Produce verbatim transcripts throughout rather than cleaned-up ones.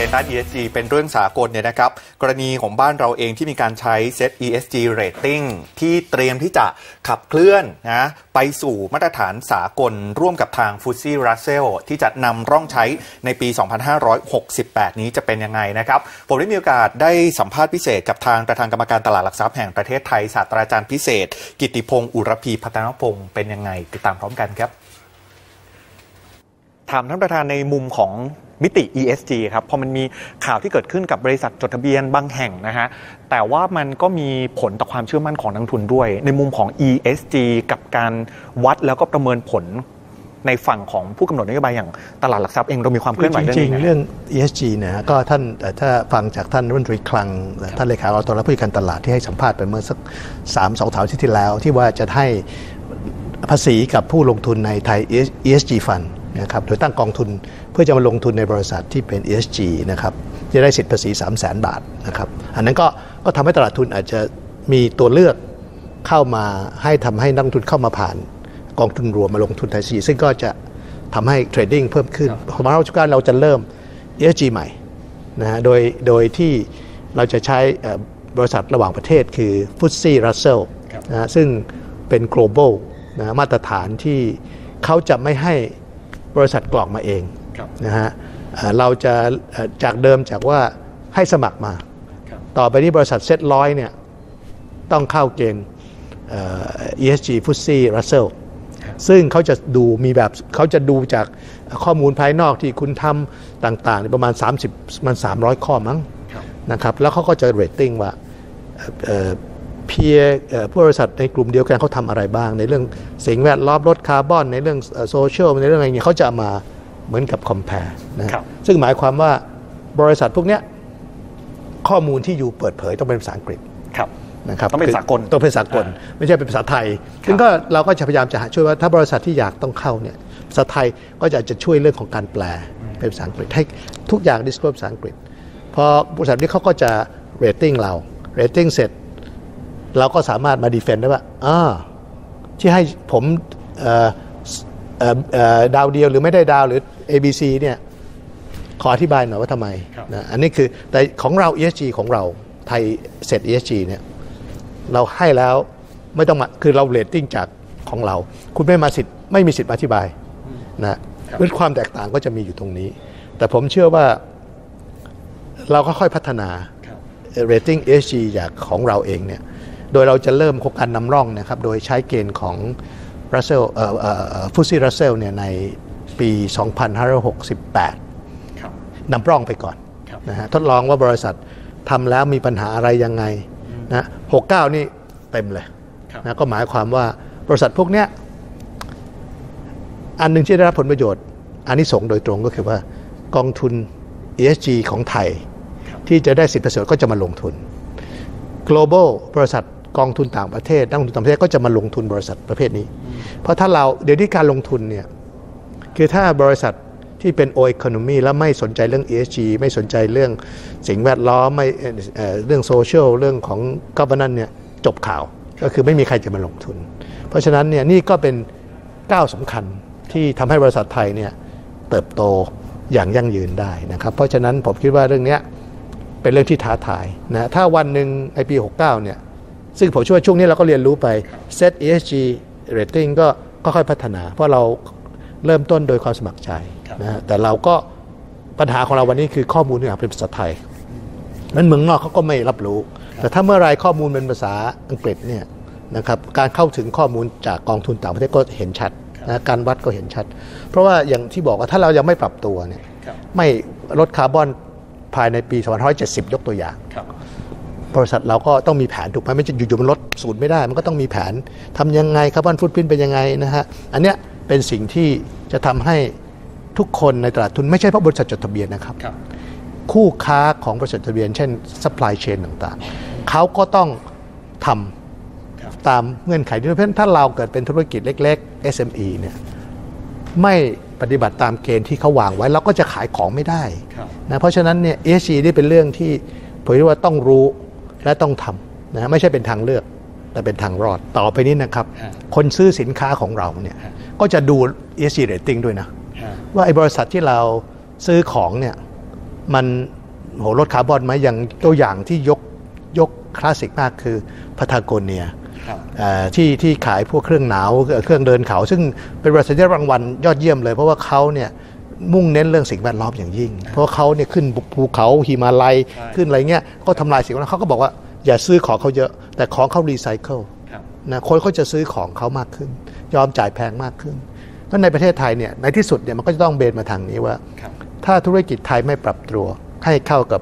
ในด้าน อี เอส จี เป็นเรื่องสากลเนี่ยนะครับกรณีของบ้านเราเองที่มีการใช้เซต อี เอส จี Rating ที่เตรียมที่จะขับเคลื่อนนะไปสู่มาตรฐานสากลร่วมกับทาง เอฟ ที เอส อี Russell ที่จะนำร่องใช้ในปี สองพันห้าร้อยหกสิบแปด นี้จะเป็นยังไงนะครับผมได้มีโอกาสได้สัมภาษณ์พิเศษกับทางประธานกรรมการตลาดหลักทรัพย์แห่งประเทศไทยศาสตราจารย์พิเศษกิตติพงศ์อุรพีพัฒนพงศ์เป็นยังไงติดตามพร้อมกันครับถามท่านประธานในมุมของมิติ อี เอส จี ครับพอมันมีข่าวที่เกิดขึ้นกับบริษัทจดทะเบียนบางแห่งนะฮะแต่ว่ามันก็มีผลต่อความเชื่อมั่นของนักทุนด้วยในมุมของ อี เอส จี กับการวัดแล้วก็ประเมินผลในฝั่งของผู้กำหนดนโยบายอย่างตลาดหลักทรัพย์เองเรามีความเคลื่อนไหวเรื่องนี้จริงๆเรื่อง อี เอส จี นะฮะก็ท่านถ้าฟังจากท่านรัฐมนตรีคลังท่านเลขาเราตัวรับผู้การตลาดที่ให้สัมภาษณ์ไปเมื่อสักสามสองสามอาทิตย์ที่แล้วที่ว่าจะให้ภาษีกับผู้ลงทุนในไทย อี เอส จี Fundนะครับโดยตั้งกองทุนเพื่อจะมาลงทุนในบริษัทที่เป็น อี เอส จี นะครับจะได้สิทธิภาษี สามแสน บาทนะครับอันนั้นก็ก็ทำให้ตลาดทุนอาจจะมีตัวเลือกเข้ามาให้ทำให้นักทุนเข้ามาผ่านกองทุนรวมมาลงทุนไทยซีซึ่งก็จะทำให้เทรดดิ้งเพิ่มขึ้นของเราทุกการเราจะเริ่ม อี เอส จี ใหม่นะฮะโดยโดยที่เราจะใช้บริษัทระหว่างประเทศคือ เอฟ ที เอส อี Russell นะซึ่งเป็น global นะมาตรฐานที่เขาจะไม่ให้บริษัทกรอกมาเองนะฮะเราจะจากเดิมจากว่าให้สมัครมาต่อไปนี้บริษัทเซ็ตร้อยเนี่ยต้องเข้าเกณฑ์ อี เอส จี เอฟ ที เอส อี Russell ซึ่งเขาจะดูมีแบบเขาจะดูจากข้อมูลภายนอกที่คุณทำต่างๆประมาณสามสิบมันสามร้อยข้อมั้งนะครับแล้วเขาก็จะเรตติ้งว่าเพียผู้บริษัทในกลุ่มเดียวกันเขาทำอะไรบ้างในเรื่องสิ่งแวดล้อมลดคาร์บอนในเรื่องโซเชียลในเรื่องอะไรอย่างเงี้ยเขาจะมาเหมือนกับคอมเพลนะครับซึ่งหมายความว่าบริษัทพวกเนี้ยข้อมูลที่อยู่เปิดเผยต้องเป็นภาษาอังกฤษครับนะครับต้องเป็นสากลต้องเป็นสากลไม่ใช่เป็นภาษาไทยซึ่งก็เราก็จะพยายามจะช่วยว่าถ้าบริษัทที่อยากต้องเข้าเนี่ยภาษาไทยก็จะจะช่วยเรื่องของการแปลเป็นภาษาอังกฤษให้ทุกอย่างดิสโคลภาษาอังกฤษพอบริษัทนี้เขาก็จะเรตติ้งเราเรตติ้งเสร็จเราก็สามารถมาดีเฟนต์ได้ว่าอ่าที่ให้ผมดาวเดียวหรือไม่ได้ดาวหรือ เอ บี ซี เนี่ยขออธิบายหน่อยว่าทำไมนะอันนี้คือแต่ของเรา อี เอส จี ของเราไทยเสร็จ อี เอส จี เนี่ยเราให้แล้วไม่ต้องมาคือเราเรตติ้งจากของเราคุณไม่มาสิทธิ์ไม่มีสิทธิ์อธิบายนะเรื่องความแตกต่างก็จะมีอยู่ตรงนี้แต่ผมเชื่อว่าเราค่อยๆพัฒนาเรตติ้ง อี เอส จี จากของเราเองเนี่ยโดยเราจะเริ่มโครงการนำร่องนะครับโดยใช้เกณฑ์ของ Russell เอ่อ เอ่อ เอฟ ที เอส อี Russell เนี่ยในปี สองพันห้าร้อยหกสิบแปด ครับนำร่องไปก่อนนะฮะทดลองว่าบริษัททำแล้วมีปัญหาอะไรยังไงนะหกสิบเก้านี่เต็มเลยนะก็หมายความว่าบริษัทพวกเนี้ยอันนึงที่ได้รับผลประโยชน์อานิสงส์โดยตรงก็คือว่ากองทุน อี เอส จี ของไทยที่จะได้สิทธิประโยชน์ก็จะมาลงทุน Global บริษัทกองทุนต่างประเทศนักลงทุนต่างประเทศก็จะมาลงทุนบริษัทประเภทนี้เพราะถ้าเราเดี๋ยวนี้การลงทุนเนี่ยคือถ้าบริษัทที่เป็น O Economy แล้วไม่สนใจเรื่อง อี เอส จี ไม่สนใจเรื่องสิ่งแวดล้อมไม่เรื่องโซเชียลเรื่องของ Governance เนี่ยจบข่าวก็คือไม่มีใครจะมาลงทุนเพราะฉะนั้นเนี่ยนี่ก็เป็นก้าวสำคัญที่ทำให้บริษัทไทยเนี่ยเติบโตอย่างยั่งยืนได้นะครับเพราะฉะนั้นผมคิดว่าเรื่องนี้เป็นเรื่องที่ท้าทายนะถ้าวันหนึ่งไอปีหกสิบเก้าเนี่ยซึ่งผมช่วยช่วงนี้เราก็เรียนรู้ไปเซต อี เอส จี Rating ก็ค่อยๆพัฒนาเพราะเราเริ่มต้นโดยความสมัครใจนะแต่เราก็ปัญหาของเราวันนี้คือข้อมูลเนี่ยเป็นภาษาไทยนั้นเมืองนอกเขาก็ไม่รับรู้แต่ถ้าเมื่อไรข้อมูลเป็นภาษาอังกฤษเนี่ยนะครับการเข้าถึงข้อมูลจากกองทุนต่างประเทศก็เห็นชัดนะการวัดก็เห็นชัดเพราะว่าอย่างที่บอกว่าถ้าเรายังไม่ปรับตัวเนี่ยไม่ลดคาร์บอนภายในปีสองพันห้าร้อยเจ็ดสิบยกตัวอย่างบริษัทเราก็ต้องมีแผนถูกไหมไม่จะอยู่ๆมันลดศูนย์ไม่ได้มันก็ต้องมีแผนทำยังไงคาร์บอนฟุตพริ้นเป็นยังไงนะฮะอันเนี้ยเป็นสิ่งที่จะทำให้ทุกคนในตลาดทุนไม่ใช่เพราะบริษัทจดทะเบียนนะครับคู่ค้าของบริษัทจดทะเบียนเช่นซัพพลายเชนต่างๆเขาก็ต้องทำตามเงื่อนไขที่เพราะถ้าเราเกิดเป็นธุรกิจเล็กๆ เอส เอ็ม อี เนี่ยไม่ปฏิบัติตามเกณฑ์ที่เขาวางไว้เราก็จะขายของไม่ได้นะเพราะฉะนั้นเนี่ย อี เอส จี นี่เป็นเรื่องที่ผมคิดว่าต้องรู้และต้องทำนะไม่ใช่เป็นทางเลือกแต่เป็นทางรอดต่อไปนี้นะครับคนซื้อสินค้าของเราเนี่ยก็จะดู อี เอส จี Rating ด้วยนะว่าไอ้บริษัทที่เราซื้อของเนี่ย มันโหลดคาร์บอนไหมอย่างตัวอย่างที่ยกยกคลาสสิกมากคือพาตาโกเนียที่ที่ขายพวกเครื่องหนาวเครื่องเดินเขาซึ่งเป็นบริษัทได้รางวัลยอดเยี่ยมเลยเพราะว่าเขาเนี่ยมุ่งเน้นเรื่องสิ่งแวดล้อมอย่างยิ่งเพราะเขาเนี่ยขึ้นภูเขาหิมาลัยขึ้นอะไรเงี้ยก็ทำลายสิ่งแวดล้อมเขาก็บอกว่าอย่าซื้อของเขาเยอะแต่ของเขารีไซเคิลนะคนเขาจะซื้อของเขามากขึ้นยอมจ่ายแพงมากขึ้นเพราะในประเทศไทยเนี่ยในที่สุดเนี่ยมันก็จะต้องเบนมาทางนี้ว่าถ้าธุรกิจไทยไม่ปรับตัวให้เข้ากับ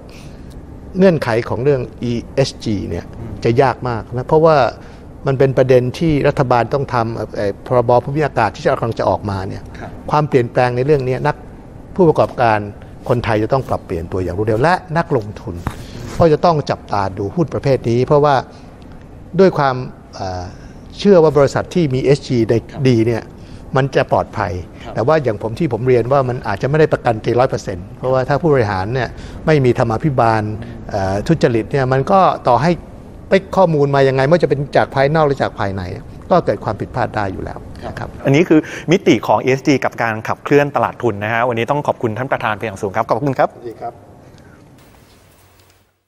เงื่อนไขของเรื่อง อี เอส จี เนี่ยจะยากมากนะเพราะว่ามันเป็นประเด็นที่รัฐบาลต้องทำพรบภูมิอากาศที่กำลังจะออกมาเนี่ยความเปลี่ยนแปลงในเรื่องนี้นักผู้ประกอบการคนไทยจะต้องปรับเปลี่ยนตัวอย่างรวดเร็วและนักลงทุนก็จะต้องจับตาดูหุ้นประเภทนี้เพราะว่าด้วยความเชื่อว่าบริษัทที่มี อี เอส จี ดีเนี่ยมันจะปลอดภัยแต่ว่าอย่างผมที่ผมเรียนว่ามันอาจจะไม่ได้ประกันตีร้อยเปอร์เซ็นต์เพราะว่าถ้าผู้บริหารเนี่ยไม่มีธรรมาภิบาลทุจริตเนี่ยมันก็ต่อให้ไปข้อมูลมายังไงไม่ว่าจะเป็นจากภายนอกหรือจากภายในก็เกิดความผิดพลาดได้อยู่แล้วนะครับอันนี้คือมิติของ อี เอส จี กับการขับเคลื่อนตลาดทุนนะฮะวันนี้ต้องขอบคุณท่านประธานเป็นอย่างสูงครับขอบคุณครับ